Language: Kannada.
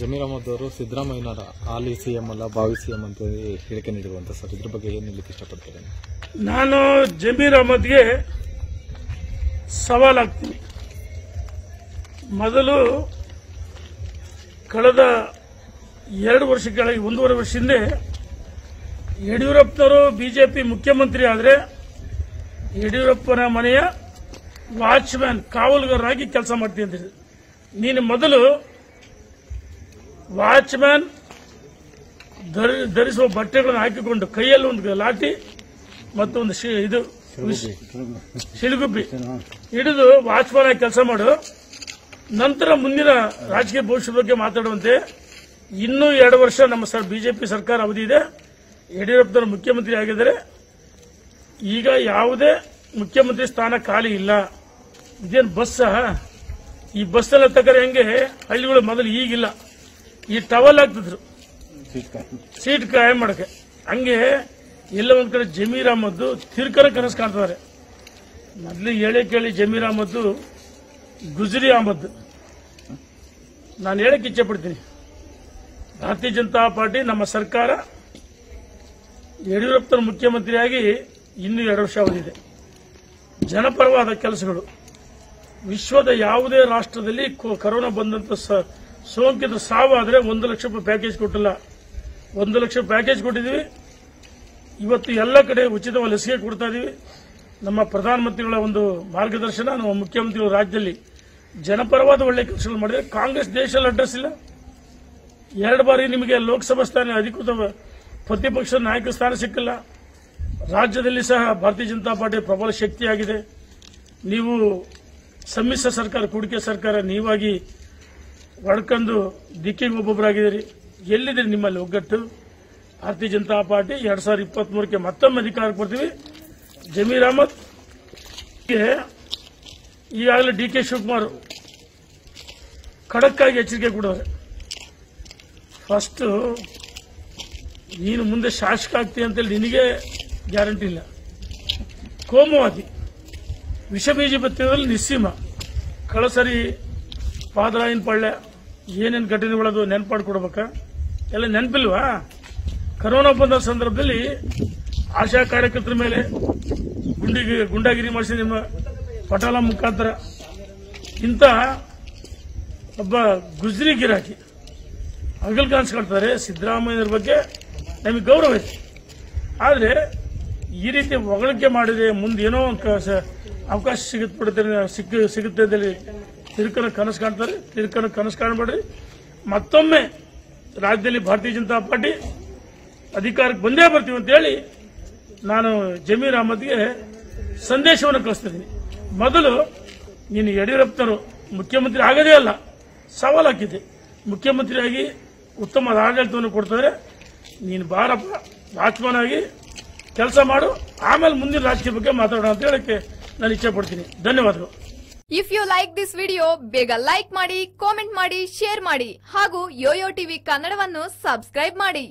जमीर अहमद सिद्धारामय्यनवर हाली सीएम अल्ल बावी सीएम अंत ಹೇಳಿಕೆ ನೀಡಿರುವಂತ ಸರ್ ಇದರ ಬಗ್ಗೆ ಏನು ಹೇಳಲಿಕ್ಕೆ ಇಷ್ಟಪಡ್ತೀರಾ? ನಾನು ಜಮೀರ್ ಅಹಮದ್ಗೆ ಸವಾಲಾಗ್ತೀನಿ. ಮೊದಲು ಕಳೆದ 2 ವರ್ಷಗಳ 1.5 ವರ್ಷ ಹಿಂದೆ ಯಡಿಯೂರಪ್ಪನವರು ಬಿಜೆಪಿ ಮುಖ್ಯಮಂತ್ರಿ ಆದರೆ ಯಡಿಯೂರಪ್ಪನ ಮನೆಯ ವಾಚ್‌ಮನ್ ಕಾವಲುಗಾರರಾಗಿ ಕೆಲಸ ಮಾಡ್ತಿದ್ರು. ನೀನು ಮೊದಲು ವಾಚ್‌ಮನ್ ಧರಿಸುವ ಬಟ್ಟೆಗಳನ್ನು ಹಾಕಿಕೊಂಡು ಕೈಯಲ್ಲಿ ಒಂದು ಲಾಠಿ ಮತ್ತು ಒಂದು ಇದು ಶಿಲುಗುಬ್ಬಿ ಹಿಡಿದು ವಾಚ್‌ಮನ್ ಆಗಿ ಕೆಲಸ ಮಾಡು. ನಂತರ ಮುಂದಿನ ರಾಜಕೀಯ ಭವಿಷ್ಯದ ಬಗ್ಗೆ ಮಾತಾಡುವಂತೆ. ಇನ್ನೂ 2 ವರ್ಷ ನಮ್ಮ ಬಿಜೆಪಿ ಸರ್ಕಾರ ಅವಧಿ ಇದೆ. ಯಡಿಯೂರಪ್ಪನವರು ಮುಖ್ಯಮಂತ್ರಿ ಆಗಿದ್ದಾರೆ. ಈಗ ಯಾವುದೇ ಮುಖ್ಯಮಂತ್ರಿ ಸ್ಥಾನ ಖಾಲಿ ಇಲ್ಲ. ಇದೇನು ಬಸ್? ಈ ಬಸ್ ಎಲ್ಲ ತಕರೆ ಹೆಂಗೆ ಹಳ್ಳಿಗಳು ಮೊದಲು ಈಗಿಲ್ಲ. ಈ ಟವಲ್ ಹಾಕ್ತಿದ್ರು ಸೀಟ್ ಕಾಯ ಮಾಡಕ್ಕೆ. ಹಂಗೆ ಎಲ್ಲ ಒಂದ್ ಕಡೆ ಜಮೀರ್ ಅಹಮದ್ ತಿರ್ಕರ ಕನಸು ಕಾಣ್ತಾರೆ. ಮೊದಲು ಹೇಳಿ ಕೇಳಿ ಜಮೀರ್ ಅಹಮದ್ ಗುಜ್ರಿ ಅಹಮದ್. ನಾನು ಹೇಳಕ್ಕೆ ಇಚ್ಛೆ ಪಡ್ತೀನಿ, ಭಾರತೀಯ ಜನತಾ ಪಾರ್ಟಿ ನಮ್ಮ ಸರ್ಕಾರ ಯಡಿಯೂರಪ್ಪನ ಮುಖ್ಯಮಂತ್ರಿಯಾಗಿ ಇನ್ನೂ 2 ವರ್ಷ ಅವಧಿದೆ. ಜನಪರವಾದ ಕೆಲಸಗಳು ವಿಶ್ವದ ಯಾವುದೇ ರಾಷ್ಟ್ರದಲ್ಲಿ ಕೊರೋನಾ ಬಂದಂತ ಸೋಂಕಿತ ಸಾವಾದರೆ 1 ಲಕ್ಷ ರೂಪಾಯಿ ಪ್ಯಾಕೇಜ್ ಕೊಟ್ಟಿಲ್ಲ. 1 ಲಕ್ಷ ಪ್ಯಾಕೇಜ್ ಕೊಟ್ಟಿದ್ದೀವಿ. ಇವತ್ತು ಎಲ್ಲ ಕಡೆ ಉಚಿತ ಲಸಿಕೆ ಕೊಡ್ತಾ ಇದೀವಿ. ನಮ್ಮ ಪ್ರಧಾನಮಂತ್ರಿಗಳ ಒಂದು ಮಾರ್ಗದರ್ಶನ, ನಮ್ಮ ಮುಖ್ಯಮಂತ್ರಿಗಳು ರಾಜ್ಯದಲ್ಲಿ ಜನಪರವಾದ ಒಳ್ಳೆ ಕೆಲಸಗಳು ಮಾಡಿದರೆ. ಕಾಂಗ್ರೆಸ್ ದೇಶದಲ್ಲಿ ಅಡ್ರೆಸ್ ಇಲ್ಲ. 2 ಬಾರಿ ನಿಮಗೆ ಲೋಕಸಭಾ ಸ್ಥಾನ ಅಧಿಕೃತ ಪ್ರತಿಪಕ್ಷ ನಾಯಕ ಸ್ಥಾನ ಸಿಕ್ಕಿಲ್ಲ. ರಾಜ್ಯದಲ್ಲಿ ಸಹ ಭಾರತೀಯ ಜನತಾ ಪಾರ್ಟಿ ಪ್ರಬಲ ಶಕ್ತಿಯಾಗಿದೆ. ನೀವು ಸಮ್ಮಿಶ್ರ ಸರ್ಕಾರ, ಕೂಡಿಕೆ ಸರ್ಕಾರ ನೀವಾಗಿ ಒಡ್ಕೊಂಡು ದಿಕ್ಕಿಗೆ ಒಬ್ಬೊಬ್ಬರಾಗಿದ್ದೀರಿ. ಎಲ್ಲಿದೆ ನಿಮ್ಮಲ್ಲಿ ಒಗ್ಗಟ್ಟು? ಭಾರತೀಯ ಜನತಾ ಪಾರ್ಟಿ 2023ಕ್ಕೆ ಮತ್ತೊಮ್ಮೆ ಅಧಿಕಾರಕ್ಕೆ ಬರ್ತೀವಿ. ಜಮೀರ್ ಅಹಮದ್ ಈಗಾಗಲೇ ಡಿಕೆ ಶಿವಕುಮಾರ್ ಖಡಕ್ ಆಗಿ ಎಚ್ಚರಿಕೆ ಕೊಡೋರೆ. ಫಸ್ಟ್ ನೀನು ಮುಂದೆ ಶಾಸಕ ಆಗ್ತೀಯ ಅಂತೇಳಿ ನಿನಗೆ ಗ್ಯಾರಂಟಿ ಇಲ್ಲ. ಕೋಮುವಾದಿ, ವಿಷಬೀಜ ಬಿತ್ತದಲ್ಲಿ ನಿಸ್ಸೀಮ. ಕಳಸರಿ, ಪಾದರಾಯನ ಪಾಳ್ಯ ಏನೇನು ಘಟನೆಗಳದು ನೆನಪಾಡ್ಕೊಡ್ಬೇಕಾ? ಎಲ್ಲ ನೆನಪಿಲ್ವಾ? ಕರೋನಾ ಬಂದ ಸಂದರ್ಭದಲ್ಲಿ ಆಶಾ ಕಾರ್ಯಕರ್ತರ ಮೇಲೆ ಗುಂಡಾಗಿರಿ ಮಾಡಿಸಿ ನಿಮ್ಮ ಪಟಾಲ ಮುಖಾಂತರ. ಇಂಥ ಒಬ್ಬ ಗುಜ್ರಿ ಗಿರಾಕಿ ಅಗಲ್ ಕಾಣಿಸ್ಕೊಳ್ತಾರೆ. ಸಿದ್ದರಾಮಯ್ಯನವ್ರ ಬಗ್ಗೆ ನಮಗೆ ಗೌರವ ಇದೆ. ಆದರೆ ಈ ರೀತಿ ಹೊಗಳಿಕೆ ಮಾಡಿದ್ರೆ ಮುಂದೇನೋ ಅವಕಾಶ ಸಿಗುತ್ತೆ ಅಂತೇಳಿ ತಿರ್ಕನ ಕನಸು ಕಾಣ್ತಾರೆ. ತಿರ್ಕನ ಕನಸು ಕಾಣಬೇಡ್ರಿ. ಮತ್ತೊಮ್ಮೆ ರಾಜ್ಯದಲ್ಲಿ ಭಾರತೀಯ ಜನತಾ ಪಾರ್ಟಿ ಅಧಿಕಾರಕ್ಕೆ ಬಂದೇ ಬರ್ತೀವಿ ಅಂತೇಳಿ ನಾನು ಜಮೀರ್ ಅಹಮದ್ಗೆ ಸಂದೇಶವನ್ನು ಕಳಿಸ್ತಿದ್ದೀನಿ. ಮೊದಲು ನೀನು ಯಡಿಯೂರಪ್ಪನವರು ಮುಖ್ಯಮಂತ್ರಿ ಆಗದೇ ಅಲ್ಲ, ಸವಾಲು ಹಾಕಿದ್ದೆ. ಮುಖ್ಯಮಂತ್ರಿಯಾಗಿ ಉತ್ತಮ ಆಡಳಿತವನ್ನು ಕೊಡ್ತಾರೆ. ನೀನು ಬಾರಪ್ಪ, ವಾಚ್ಮನ್ ಆಗಿ ಕೆಲಸ ಮಾಡು. ಆಮೇಲೆ ಮುಂದಿನ ರಾಜಕೀಯ ಬಗ್ಗೆ ಮಾತಾಡೋಣ ಅಂತ ಹೇಳಕ್ಕೆ ನಾನು ಇಚ್ಛೆ ಪಡ್ತೀನಿ. ಧನ್ಯವಾದಗಳು. If you like this video, ಬೇಗ ಲೈಕ್ ಮಾಡಿ, ಕಾಮೆಂಟ್ ಮಾಡಿ, ಶೇರ್ ಮಾಡಿ ಹಾಗೂ ಯೋಯೋ ಟಿವಿ ಕನ್ನಡವನ್ನು ಸಬ್ಸ್ಕ್ರೈಬ್ ಮಾಡಿ.